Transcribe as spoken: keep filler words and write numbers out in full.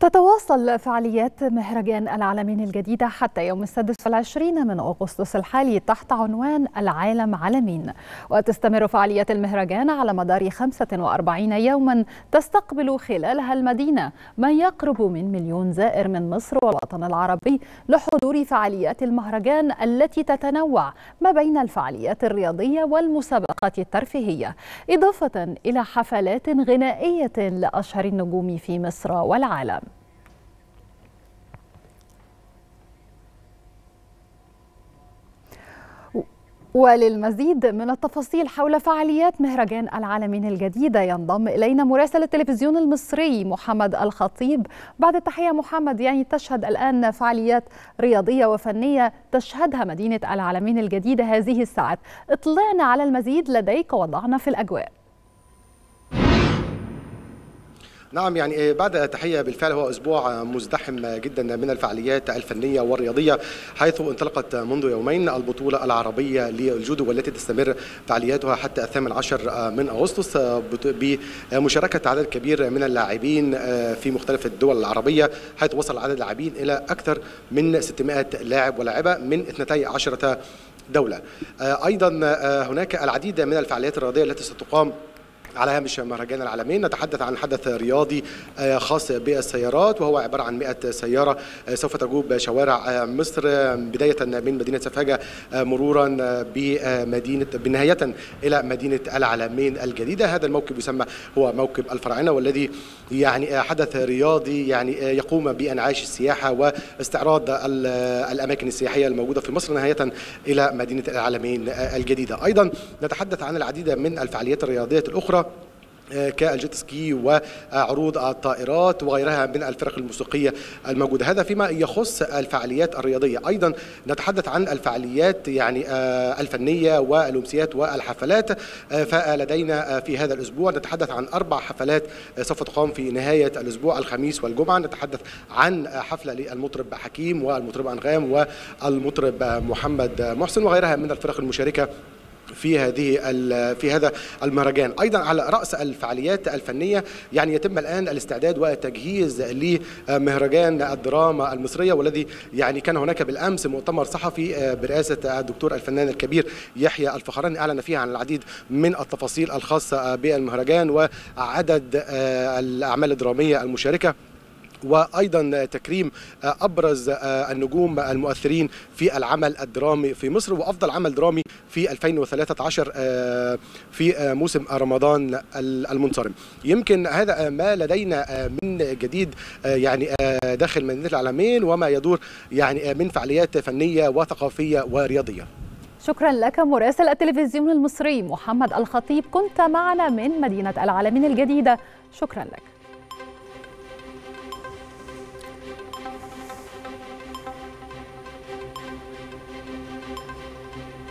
تتواصل فعاليات مهرجان العلمين الجديدة حتى يوم السادس والعشرين من أغسطس الحالي تحت عنوان العالم عالمين، وتستمر فعاليات المهرجان على مدار خمسة وأربعين يوما تستقبل خلالها المدينة ما يقرب من مليون زائر من مصر والوطن العربي لحضور فعاليات المهرجان التي تتنوع ما بين الفعاليات الرياضية والمسابقات الترفيهية، إضافة إلى حفلات غنائية لأشهر النجوم في مصر والعالم. وللمزيد من التفاصيل حول فعاليات مهرجان العالمين الجديدة ينضم إلينا مراسل التلفزيون المصري محمد الخطيب. بعد التحية محمد، يعني تشهد الآن فعاليات رياضية وفنية تشهدها مدينة العالمين الجديدة هذه الساعات، اطلعنا على المزيد لديك ووضعنا في الأجواء. نعم، يعني بعد تحية بالفعل هو أسبوع مزدحم جدا من الفعاليات الفنية والرياضية، حيث انطلقت منذ يومين البطولة العربية للجودو والتي تستمر فعالياتها حتى الثامن عشر من أغسطس بمشاركة عدد كبير من اللاعبين في مختلف الدول العربية، حيث وصل عدد اللاعبين إلى أكثر من ستمائة لاعب ولاعبة من اثنتي عشرة دولة. أيضا هناك العديد من الفعاليات الرياضية التي ستقام على هامش مهرجان العالمين. نتحدث عن حدث رياضي خاص بالسيارات، وهو عبارة عن مئة سيارة سوف تجوب شوارع مصر، بداية من مدينة سفاجة مرورا بمدينة بنهاية إلى مدينة العالمين الجديدة. هذا الموكب يسمى هو موكب الفراعنة، والذي يعني حدث رياضي يعني يقوم بإنعاش السياحة واستعراض الأماكن السياحية الموجودة في مصر نهاية إلى مدينة العالمين الجديدة. أيضا نتحدث عن العديد من الفعاليات الرياضية الأخرى كالجيت سكي وعروض الطائرات وغيرها من الفرق الموسيقية الموجودة. هذا فيما يخص الفعاليات الرياضية. أيضا نتحدث عن الفعاليات يعني الفنية والأمسيات والحفلات، فلدينا في هذا الأسبوع نتحدث عن أربع حفلات سوف تقام في نهاية الأسبوع الخميس والجمعة. نتحدث عن حفلة للمطرب حكيم والمطربة انغام والمطرب محمد محسن وغيرها من الفرق المشاركة في هذه في هذا المهرجان. ايضا على راس الفعاليات الفنيه يعني يتم الان الاستعداد والتجهيز لمهرجان الدراما المصريه، والذي يعني كان هناك بالامس مؤتمر صحفي برئاسه الدكتور الفنان الكبير يحيى الفخراني اعلن فيه عن العديد من التفاصيل الخاصه بالمهرجان وعدد الاعمال الدراميه المشاركه، وأيضا تكريم أبرز النجوم المؤثرين في العمل الدرامي في مصر وأفضل عمل درامي في ألفين وثلاثة عشر في موسم رمضان المنصرم. يمكن هذا ما لدينا من جديد يعني داخل مدينة العالمين وما يدور يعني من فعاليات فنية وثقافية ورياضية. شكرا لك مراسل التلفزيون المصري محمد الخطيب، كنت معنا من مدينة العالمين الجديدة، شكرا لك.